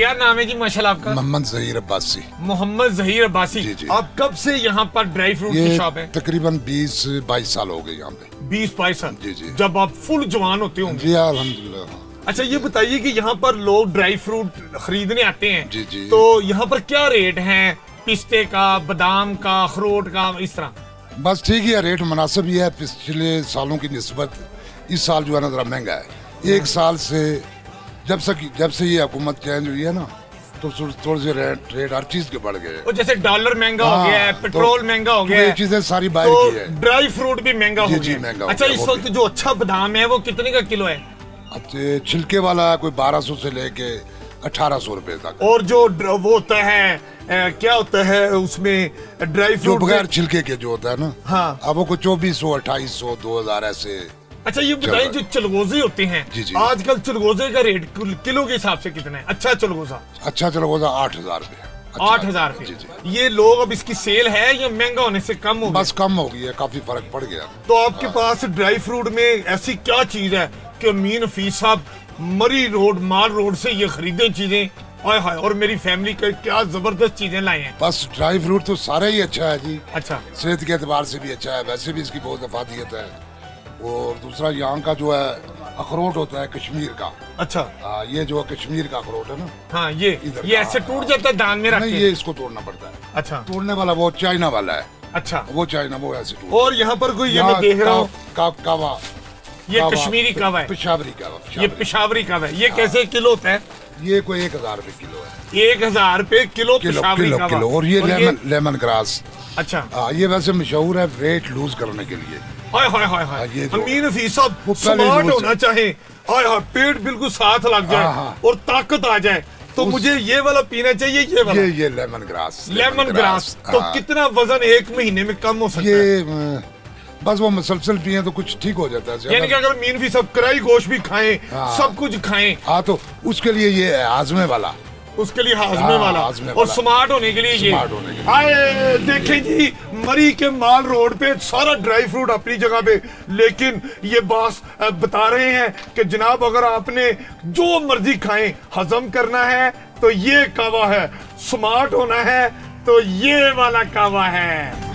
क्या नाम है जी माशाल्लाह आपका? मोहम्मद जहीर अब्बासी। मोहम्मद जहीर अब्बासी जी। आप कब से यहाँ पर ड्राई फ्रूट की शॉप है? तकरीबन 20-22 साल हो गए यहाँ पे। 20-22 साल जी जी। जब आप फुल जवान होते होंगे। जी अल्हम्दुलिल्लाह। अच्छा ये बताइए कि यहाँ पर लोग ड्राई फ्रूट खरीदने आते हैं जी जी, तो यहाँ पर क्या रेट है पिस्ते का, बादाम का, अखरोट का, इस तरह? बस ठीक है, रेट मुनासिब ही है पिछले सालों की निस्बत। इस साल जो है ना जरा महंगा है। एक साल से जब से ये हुकूमत चेंज हुई है ना तो थोड़े से रेट हर चीज के बढ़ गए। और जैसे डॉलर महंगा हो गया है, पेट्रोल महंगा हो गया है, चीजें सारी बाय की है, ड्राई फ्रूट भी महंगा हो गया। अच्छा इस वक्त जो अच्छा बादाम है वो कितने का किलो है? अच्छे छिलके वाला कोई 1200 से लेके 1800 रुपए तक। और जो वो होता है क्या होता है उसमें ड्राई फ्रूट बगैर छिलके के जो होता है ना, हाँ अब वो 2400, 2800, 2000 ऐसे। अच्छा ये बताइए जो चलगोजे होते हैं आजकल, चलगोजे का रेट किलो के हिसाब से कितना है? अच्छा चलगोजा, अच्छा चलगोजा 8000 रुपए। 8000 रुपए। ये लोग अब इसकी सेल है या महंगा होने से कम हो? बस कम हो गई है, काफी फर्क पड़ गया। तो आपके पास ड्राई फ्रूट में ऐसी क्या चीज है कि अमीन हफीज साहब मरी रोड माल रोड से ये खरीदे चीजें, और मेरी फैमिली का क्या जबरदस्त चीजें लाए हैं? बस ड्राई फ्रूट तो सारा ही अच्छा है जी। अच्छा सेहत के एतबार से भी अच्छा है, वैसे भी इसकी बहुत अफादियत है। और दूसरा यहाँ का जो है अखरोट होता है कश्मीर का। अच्छा ये जो है कश्मीर का अखरोट है ना, हाँ ये ऐसे टूट जाता है दान में रख के, ये इसको तोड़ना पड़ता है। अच्छा तोड़ने वाला वो चाइना वाला है। अच्छा वो चाइना वो ऐसे टूट। और यहाँ पर कोई ये मैं देख रहा हूँ कावा, ये कश्मीरी कावा है, पेशावरी कावा। ये पेशावरी कावा है, ये कैसे किलो होता है? ये कोई 1000 रुपए किलो है। 1000 रुपए किलो पेशावरी कावा। और ये लेमन ग्रास। अच्छा ये वैसे मशहूर है वेट लूज करने के लिए। हाय हाय हाय हाय, अमीन हफीज साहब स्मार्ट होना चाहे। हाय हाय पेट बिल्कुल साथ लग जाए और ताकत आ जाए तो मुझे ये वाला पीना चाहिए, ये वाला। ये लेमन ग्रास। लेमन ग्रास तो कितना वजन एक महीने में कम हो सकता है? बस वो मुसलसल पिए तो कुछ ठीक हो जाता है। यानी कि अगर मीन भी सब कराई गोश्त भी खाएं, सब कुछ खाएं। हाँ तो उसके लिए ये हाजमे वाला, उसके लिए हाजमे वाला और स्मार्ट होने के लिए ये। आए देखें जी मरी के माल रोड पे सारा ड्राई फ्रूट अपनी जगह पे, लेकिन ये बॉस बता रहे हैं कि जनाब अगर आपने जो मर्जी खाएं हजम करना है तो ये कावा है, स्मार्ट होना है तो ये वाला कावा है।